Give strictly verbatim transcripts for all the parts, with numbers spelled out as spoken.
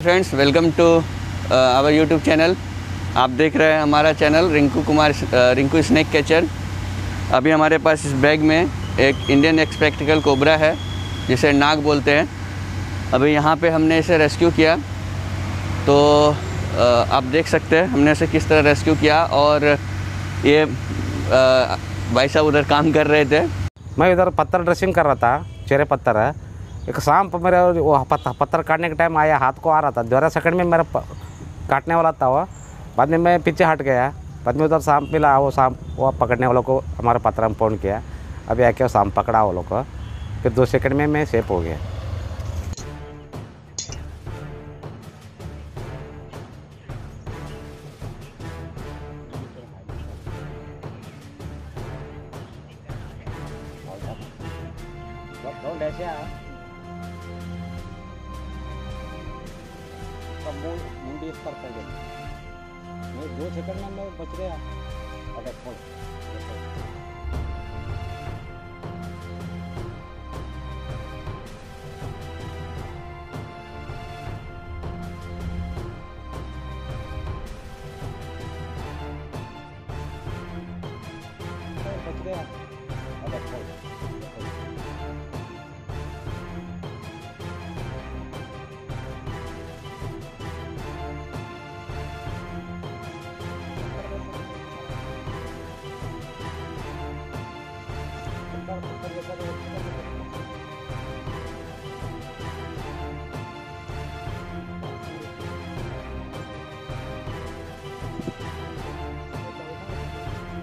Friends welcome to our YouTube channel. आप देख रहे हैं हमारा channel Rinku Kumar Rinku snake catcher. अभी हमारे पास इस बैग में एक इंडियन एक्सपेक्टिकल कोबरा है जिसे नाग बोलते हैं। अभी यहाँ पे हमने इसे रेस्क्यू किया, तो आ, आप देख सकते हैं हमने इसे किस तरह रेस्क्यू किया। और ये आ, भाई साहब उधर काम कर रहे थे, मैं इधर पत्थर ड्रेसिंग कर रहा था। चेहरे पत्थर है, एक सांप मेरे वो पत्थर काटने के टाइम आया, हाथ को आ रहा था, दोहरा सेकंड में मेरा काटने वाला था। वो बाद में मैं पीछे हट गया, बाद में उधर सांप मिला, वो सांप वो पकड़ने वालों को हमारे पत्थर में फोन किया, अभी आके वो सांप पकड़ा वो लोग को, फिर दो सेकंड में मैं सेफ हो गया। Don't dash ya. Come on, मुंडी इस पर कर दे। मैं दो सेकंड में मैं बच गया। अरे खोल। बच गया। अरे खोल।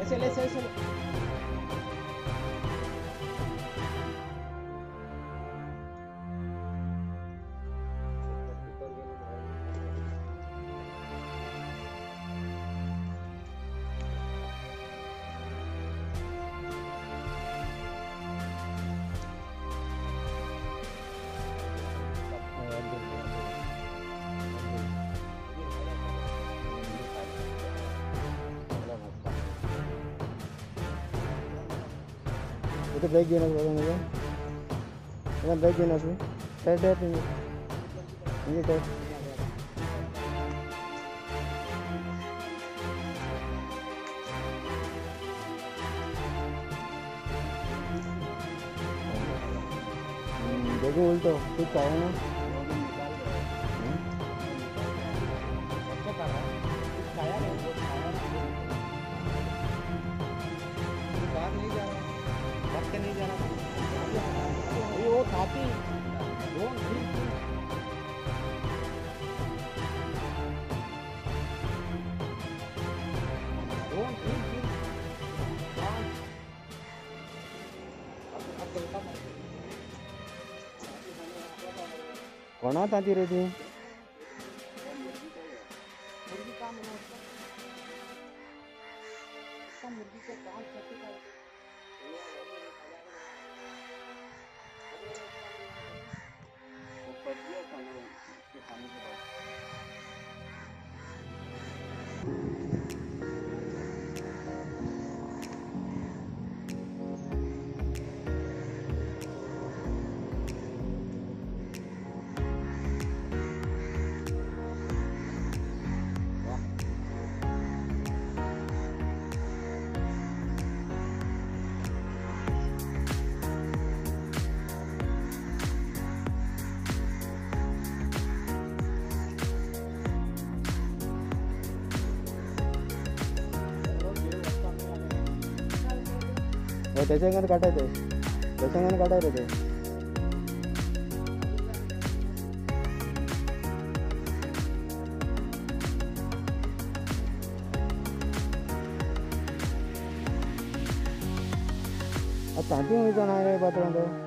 ऐसे ऐसे ऐसे तो बैग देना पड़ेगा मुझे, मेरा बैग देना उसमें टाइट है तुम ये टाइट। देखो बोल तो कुछ पाओ ना नहीं जाना ये वो काफी डोंट थिंक। कोणा ताती रे तू मुर्गी काम होता मुर्गी के काम करते का त्याच्या अंगाने काटायचं आहे, त्याच्या अंगाने काटायचं ते। आता तांती होईचा नाही पात्रांत।